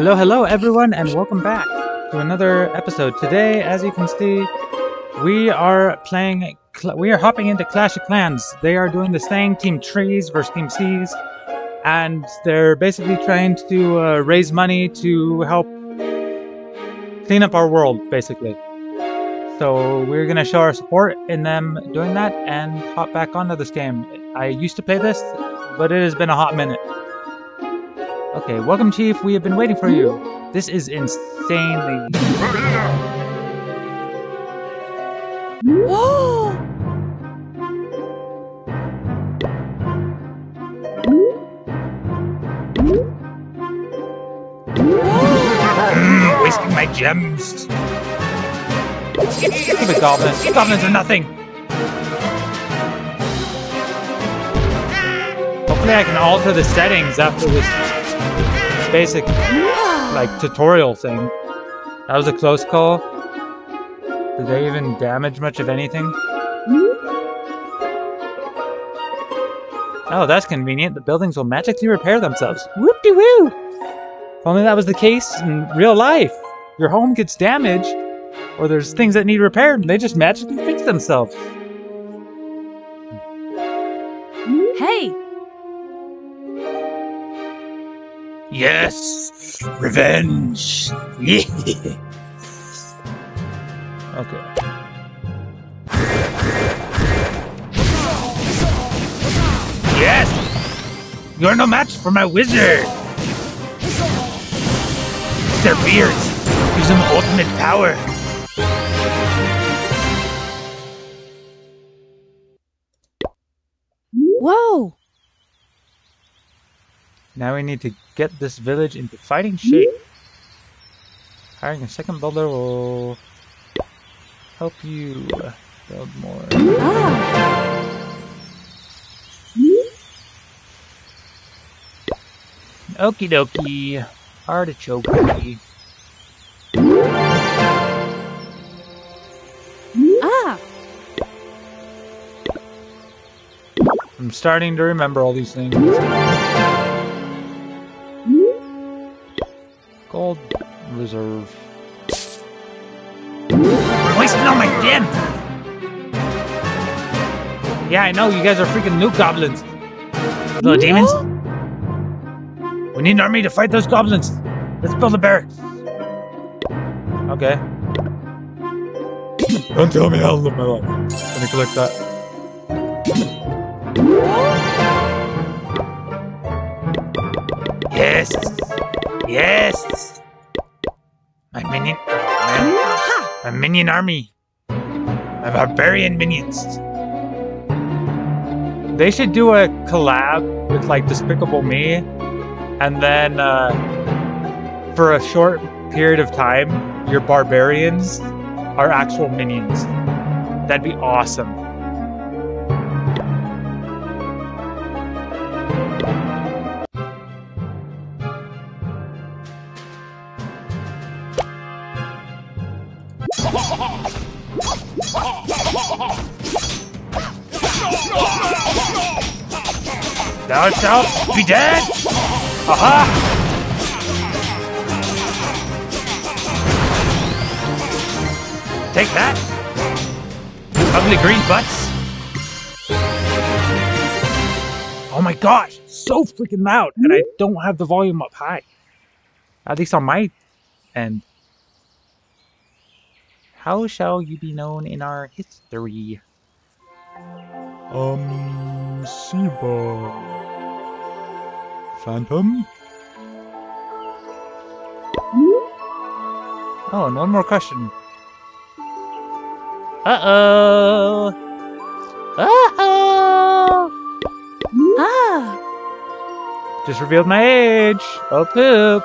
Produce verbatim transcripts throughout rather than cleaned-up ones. Hello, hello everyone, and welcome back to another episode. Today, as you can see, we are playing, we are hopping into Clash of Clans. They are doing this thing, Team Trees versus Team Seas, and they're basically trying to uh, raise money to help clean up our world, basically. So we're going to show our support in them doing that and hop back onto this game. I used to play this, but it has been a hot minute. Okay, welcome Chief, we have been waiting for you. This is insanely... mm, wasting my gems. Look at the goblins. Goblins are nothing. Hopefully I can alter the settings after this basic like tutorial thing. That was a close call. Did they even damage much of anything? Oh, that's convenient. The buildings will magically repair themselves. Whoop-de-woo! If only that was the case in real life. Your home gets damaged, or there's things that need repaired, and they just magically fix themselves. Hey! Yes! Revenge! Yeah. Okay. Yes! You're no match for my wizard! Their beards! Use them ultimate power! Whoa! Now we need to get this village into fighting shape. Hiring a second builder will help you build more. Ah. Okie dokie. Artichoke. Ah. I'm starting to remember all these things. Gold reserve. I'm wasting all my gems! Yeah, I know, you guys are freaking new goblins. Little demons? We need an army to fight those goblins. Let's build a barracks. Okay. Don't tell me how to live my life. Let me collect that. Yes! Yes! My minion... My, my minion army. My barbarian minions. They should do a collab with, like, Despicable Me. And then, uh... for a short period of time, your barbarians are actual minions. That'd be awesome. Thou shalt be dead! Aha! Take that! Ugly green butts! Oh my gosh! So freaking loud! And I don't have the volume up high. At least on my end. How shall you be known in our history? Um... Seaba Phantom? Oh, and one more question. Uh-oh! Uh-oh! Ah! Just revealed my age! Oh, poop!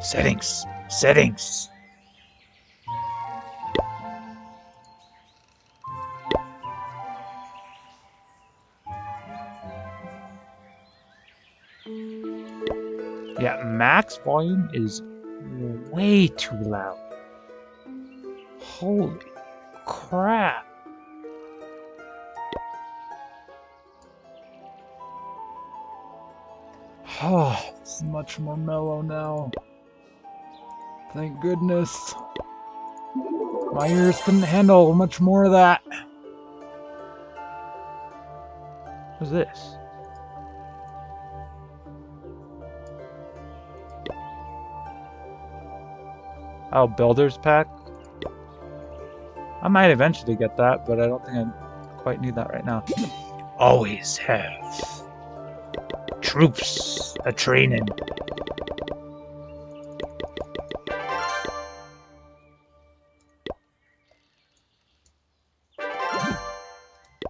Settings. Settings. Yeah, max volume is way too loud. Holy crap. Oh, it's much more mellow now. Thank goodness. My ears couldn't handle much more of that. What's this? Oh, Builder's Pack? I might eventually get that, but I don't think I quite need that right now. Always have troops a training.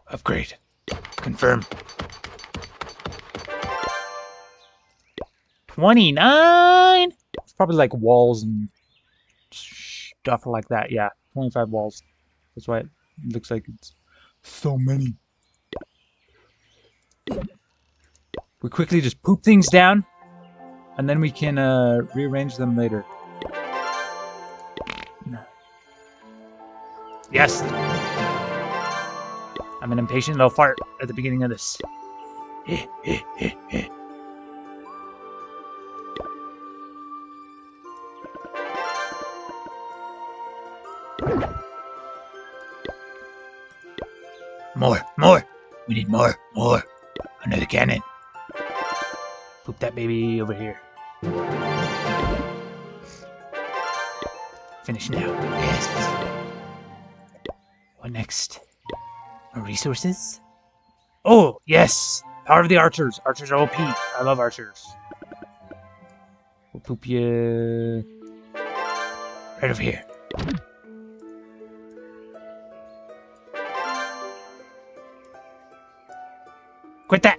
Upgrade. Confirm. twenty-nine? It's probably like walls and stuff like that. Yeah, twenty-five walls. That's why it looks like it's so many. We quickly just poop things down, and then we can uh, rearrange them later. Yes! I'm an impatient little fart at the beginning of this. More, more. We need more, more. Another cannon. Poop that baby over here. Finish now. Yes. What next? More resources? Oh, yes! Power of the archers. Archers are O P. I love archers. We'll poop you right over here. Quit that!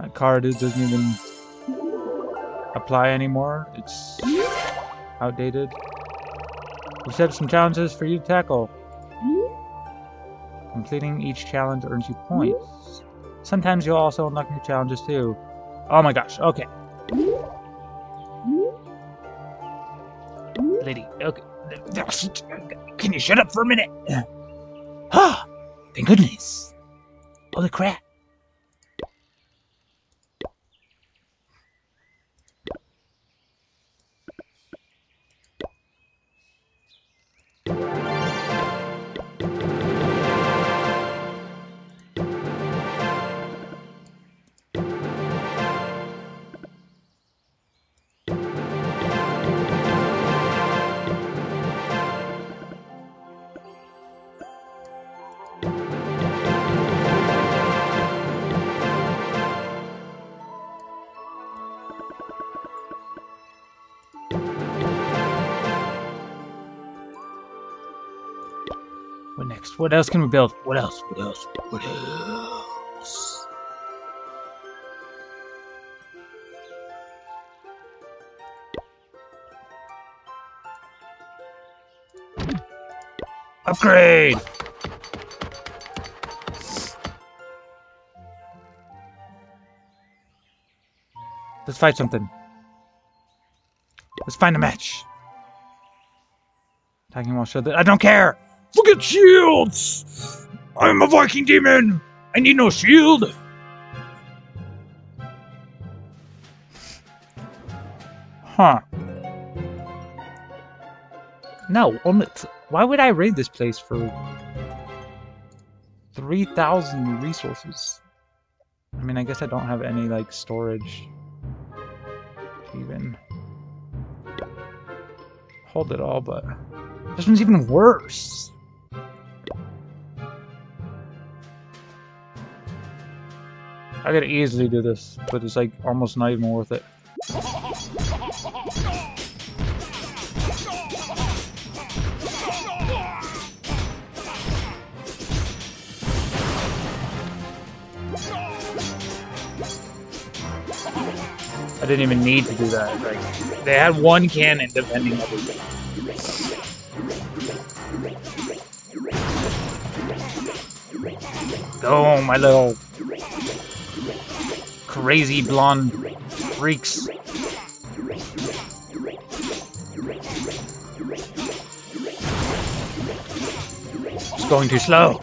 That card is, doesn't even apply anymore. It's outdated. We set up some challenges for you to tackle. Completing each challenge earns you points. Sometimes you'll also unlock new challenges too. Oh my gosh, okay. Lady, okay. Can you shut up for a minute? Ah, thank goodness. Holy crap. What next? What else can we build? What else? What else? What else? Upgrade! Let's fight something. Let's find a match. Attacking while shielded. I don't care! Look at shields! I'm a Viking demon! I need no shield! Huh. No, only why would I raid this place for three thousand resources? I mean, I guess I don't have any, like, storage. Even. Hold it all, but this one's even worse. I could easily do this, but it's like almost not even worth it. I didn't even need to do that. Like, they had one cannon defending everything. Go, my little crazy blonde freaks. It's going too slow.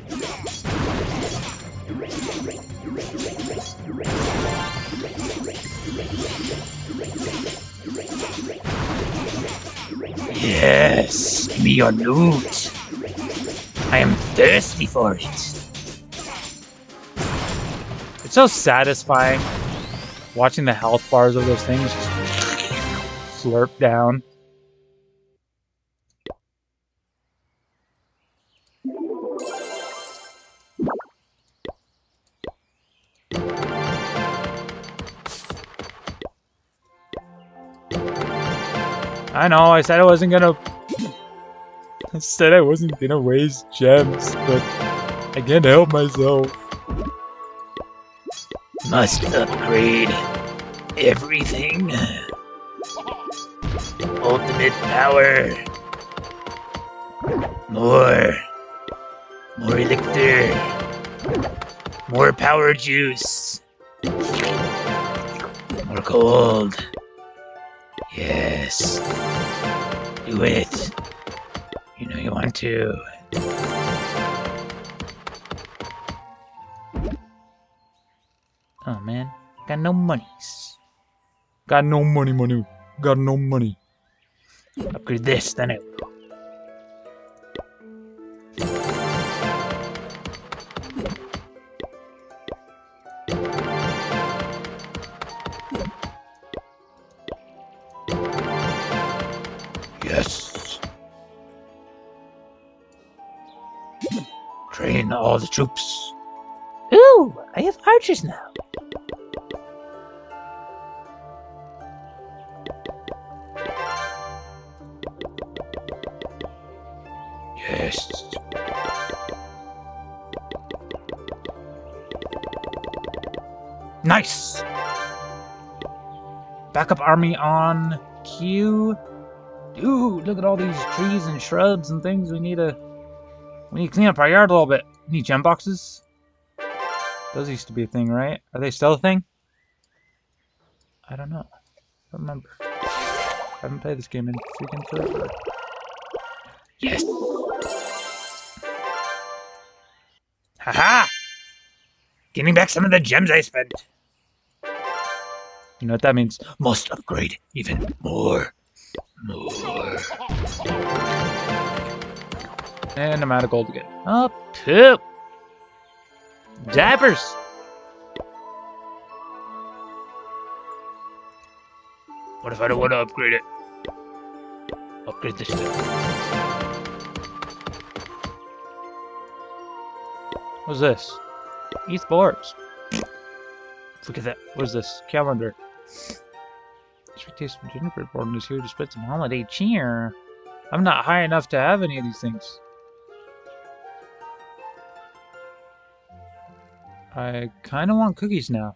Yes, give me your loot. I am thirsty for it. It's so satisfying watching the health bars of those things just slurp down. I know, I said I wasn't gonna... I said I wasn't gonna waste gems, but I can't help myself. Must upgrade everything. Ultimate power. More. More elixir. More power juice. More gold. Yes. Do it. You know you want to. Oh man, got no monies. Got no money, money. Got no money. Upgrade this, then it will. Yes. Train all the troops. Ooh, I have archers now. Yes. Nice. Backup army on Q. Dude, look at all these trees and shrubs and things. We need to, we need to clean up our yard a little bit. Need gem boxes. Those used to be a thing, right? Are they still a thing? I don't know. I don't remember. I haven't played this game in freaking forever. Yes! Haha! -ha! Giving back some of the gems I spent. You know what that means? Must upgrade even more. More. And I'm out of gold again. Oh, poop! Dappers! What if I don't want to upgrade it? Upgrade this thing. What's this? Eat boards. Look at that. What is this? Calendar. Sweet taste of gingerbread board is here to spread some holiday cheer. I'm not high enough to have any of these things. I kind of want cookies now.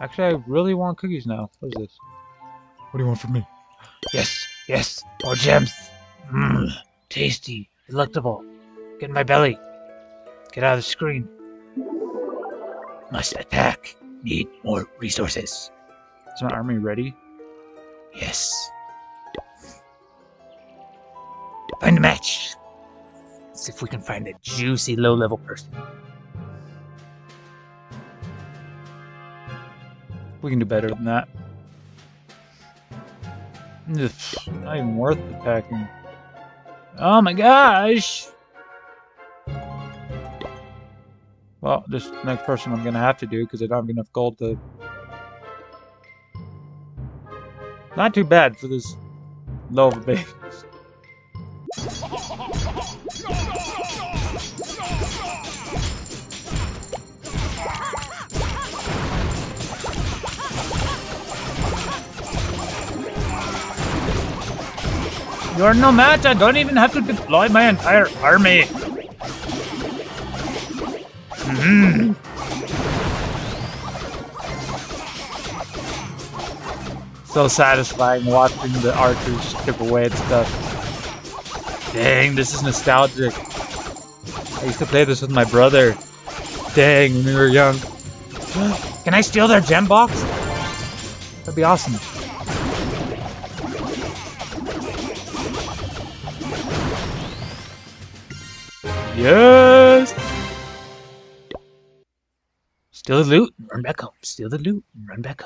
Actually, I really want cookies now. What is this? What do you want from me? Yes, yes, more gems. Mmm, tasty, delectable. Get in my belly. Get out of the screen. Must attack. Need more resources. Is my army ready? Yes. Find a match. Let's see if we can find a juicy low-level person. We can do better than that. It's not even worth the packing. Oh my gosh! Well, this next person I'm gonna have to do because I don't have enough gold to. Not too bad for this low of a base. You're no match, I don't even have to deploy my entire army. Mm-hmm. So satisfying watching the archers chip away at stuff. Dang, this is nostalgic. I used to play this with my brother. Dang, when we were young. Can I steal their gem box? That'd be awesome. Yes! Steal the loot and run back home. Steal the loot and run back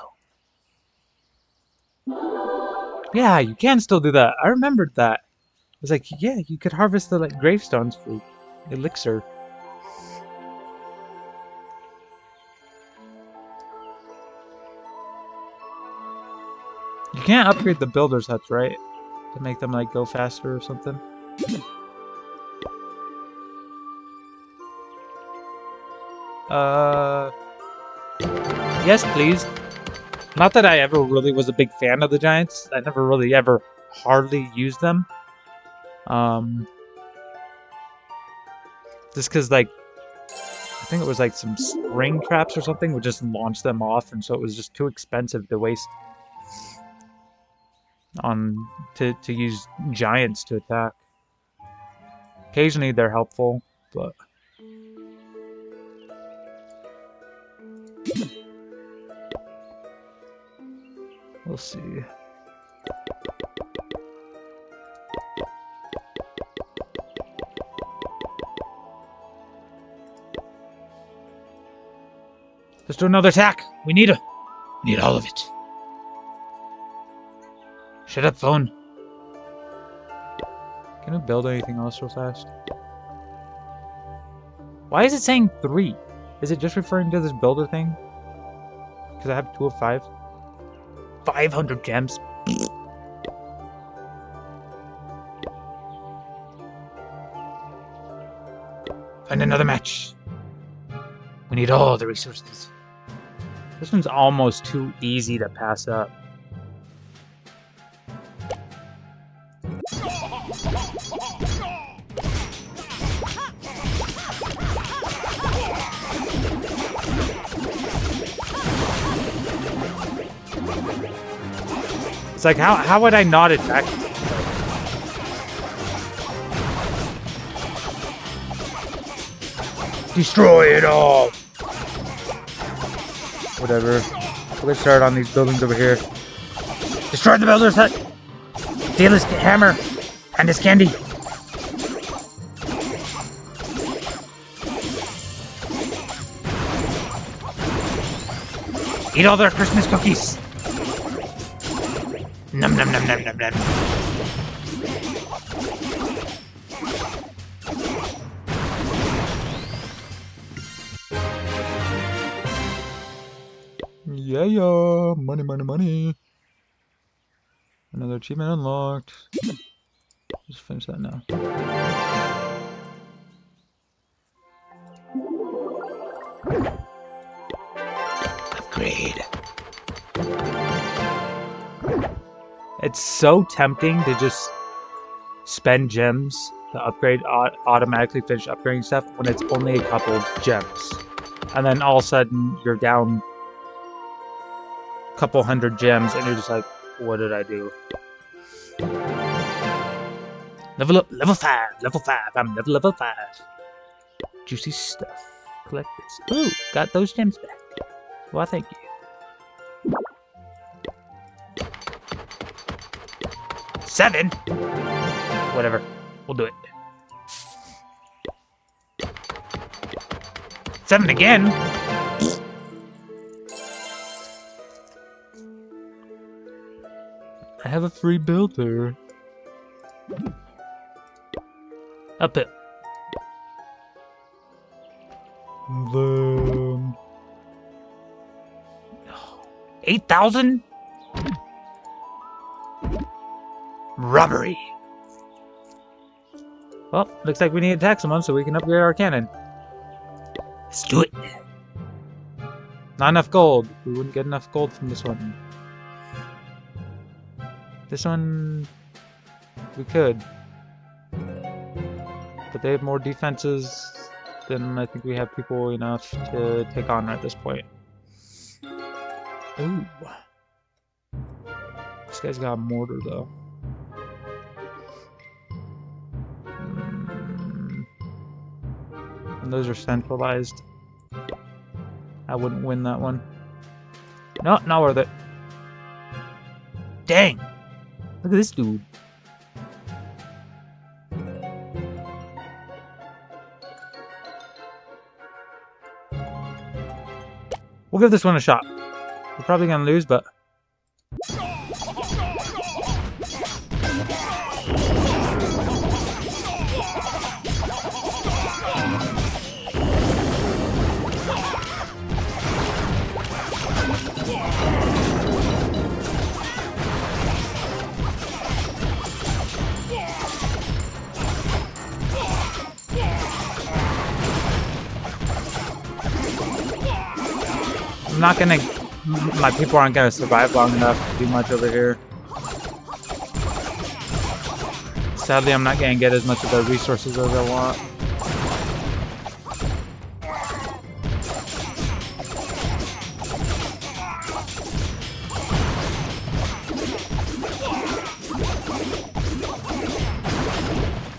home. Yeah, you can still do that. I remembered that. I was like, yeah, you could harvest the like gravestones for elixir. You can't upgrade the builders' huts, right? To make them like go faster or something. Uh, yes, please. Not that I ever really was a big fan of the Giants. I never really ever hardly used them. Um, just because, like, I think it was like some spring traps or something would just launch them off, and so it was just too expensive to waste on to to use Giants to attack. Occasionally they're helpful, but. We'll see. Let's do another attack. We need a need all of it. Shut up, phone. Can I build anything else real fast? Why is it saying three? Is it just referring to this builder thing? Because I have two of five. five hundred gems. Find another match. We need all the resources. This one's almost too easy to pass up. It's like, how, how would I not attack? Destroy it all! Whatever. Let's start on these buildings over here. Destroy the builder's hut! Steal his hammer! And his candy! Eat all their Christmas cookies! Nom nom nom nom nom nom. Yeah, yeah. Money, money, money. Another achievement unlocked. Just finish that now. Upgrade. It's so tempting to just spend gems to upgrade, automatically finish upgrading stuff when it's only a couple gems. And then all of a sudden, you're down a couple hundred gems and you're just like, what did I do? Level up, level five, level five, I'm level level five. Juicy stuff. Collect this. Ooh, got those gems back. Well, thank you. Seven? Whatever. We'll do it. Seven again? I have a free builder. Up it. Boom. Eight thousand? Robbery. Well, looks like we need to attack someone so we can upgrade our cannon. Let's do it. Not enough gold. We wouldn't get enough gold from this one. This one... we could. But they have more defenses than I think we have people enough to take on at this point. Ooh. This guy's got a mortar though. and those are centralized. I wouldn't win that one. No, not worth it. Dang! Look at this dude. We'll give this one a shot. We're probably gonna lose, but... I'm not gonna... my people aren't gonna survive long enough to do much over here. Sadly, I'm not gonna get as much of the resources as I want.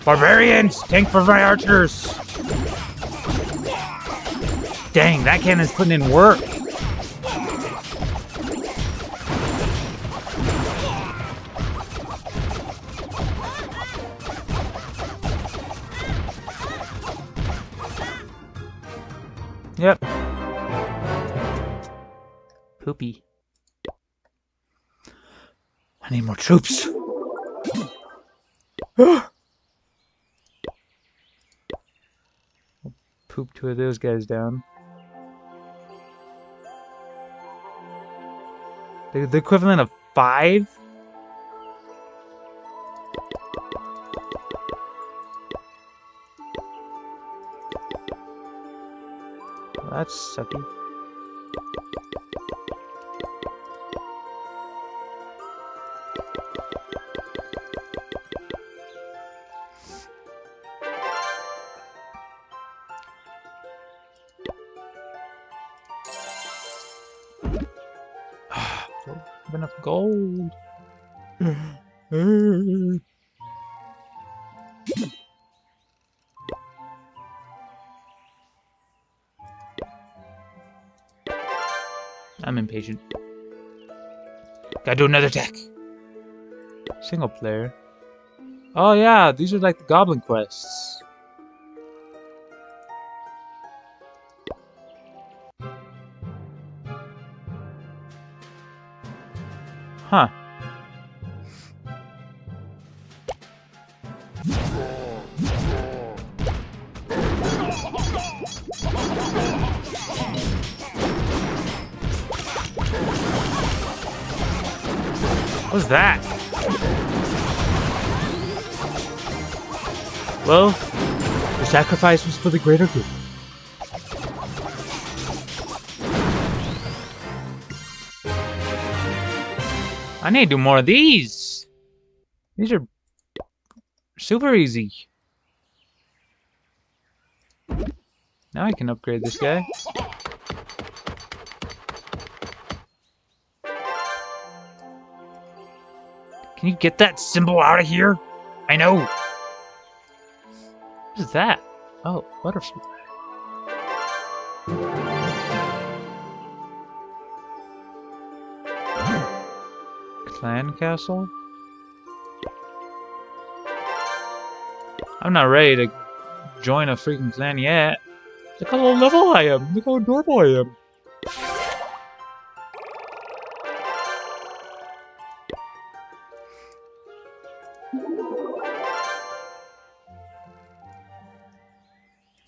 Barbarians! Tank for my archers! Dang, that cannon's putting in work! Yep. Poopy. I need more troops. I'll poop two of those guys down. The, the equivalent of five? That's sucky. I don't have enough gold. I'm impatient. Gotta do another attack. Single player. Oh yeah, these are like the goblin quests. Huh. What's that? Well, the sacrifice was for the greater good. I need to do more of these. These are super easy. Now I can upgrade this guy. Can you get that symbol out of here? I know. What is that? Oh, butterfly. Clan castle? I'm not ready to join a freaking clan yet. Look how low level I am. Look how adorable I am.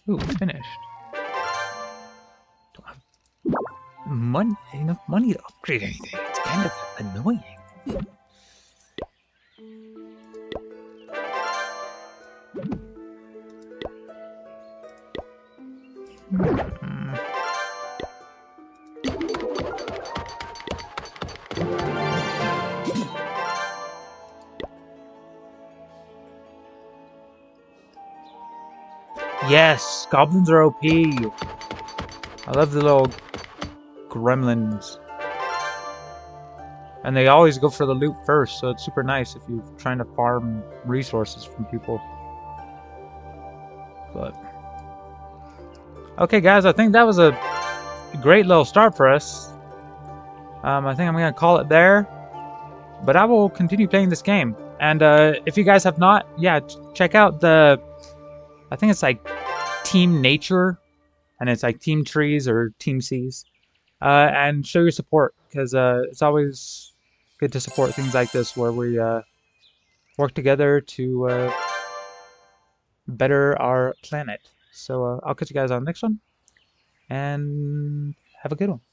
Ooh, finished. Don't have money, enough money to upgrade anything. It's kind of annoying. Mm-hmm. Yes, goblins are O P. I love the little gremlins. And they always go for the loot first, so it's super nice if you're trying to farm resources from people. But Okay, guys, I think that was a great little start for us. Um, I think I'm going to call it there. But I will continue playing this game. And uh, if you guys have not, yeah, ch check out the... I think it's like Team Nature. And it's like Team Trees or Team Seas. Uh, and show your support. Because uh, it's always good to support things like this where we uh, work together to uh, better our planet. So uh, I'll catch you guys on the next one. And have a good one.